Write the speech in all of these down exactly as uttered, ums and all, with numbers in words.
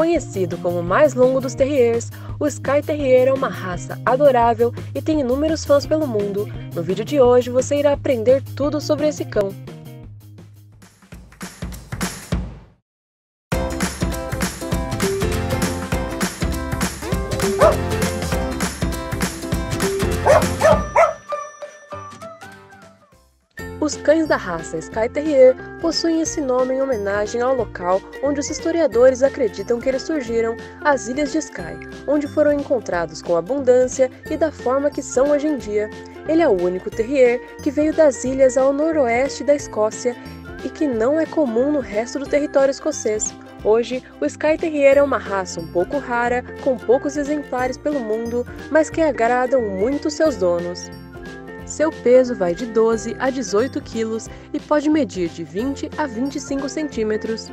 Conhecido como o mais longo dos terriers, o Skye Terrier é uma raça adorável e tem inúmeros fãs pelo mundo. No vídeo de hoje você irá aprender tudo sobre esse cão. Os cães da raça Skye Terrier possuem esse nome em homenagem ao local onde os historiadores acreditam que eles surgiram, as Ilhas de Skye, onde foram encontrados com abundância e da forma que são hoje em dia. Ele é o único terrier que veio das ilhas ao noroeste da Escócia e que não é comum no resto do território escocês. Hoje, o Skye Terrier é uma raça um pouco rara, com poucos exemplares pelo mundo, mas que agradam muito seus donos. Seu peso vai de doze a dezoito quilos e pode medir de vinte a vinte e cinco centímetros.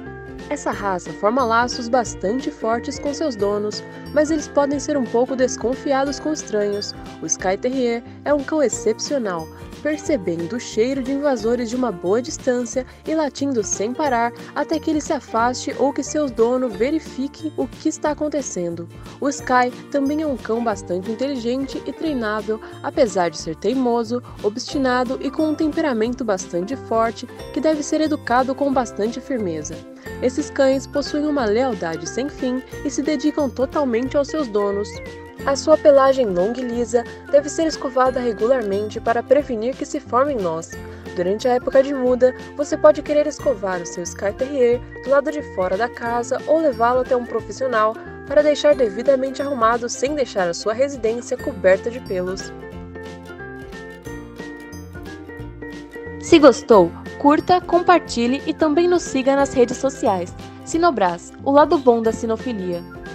Essa raça forma laços bastante fortes com seus donos, mas eles podem ser um pouco desconfiados com estranhos. O Skye Terrier é um cão excepcional, percebendo o cheiro de invasores de uma boa distância e latindo sem parar até que ele se afaste ou que seu dono verifique o que está acontecendo. O Skye também é um cão bastante inteligente e treinável, apesar de ser teimoso, obstinado e com um temperamento bastante forte que deve ser educado com bastante firmeza. Esses cães possuem uma lealdade sem fim e se dedicam totalmente aos seus donos. A sua pelagem longa e lisa deve ser escovada regularmente para prevenir que se formem nós. Durante a época de muda, você pode querer escovar o seu Skye Terrier do lado de fora da casa ou levá-lo até um profissional para deixar devidamente arrumado sem deixar a sua residência coberta de pelos. Se gostou, curta, compartilhe e também nos siga nas redes sociais. Sinobras, o lado bom da cinofilia.